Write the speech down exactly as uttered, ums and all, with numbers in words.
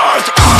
stars are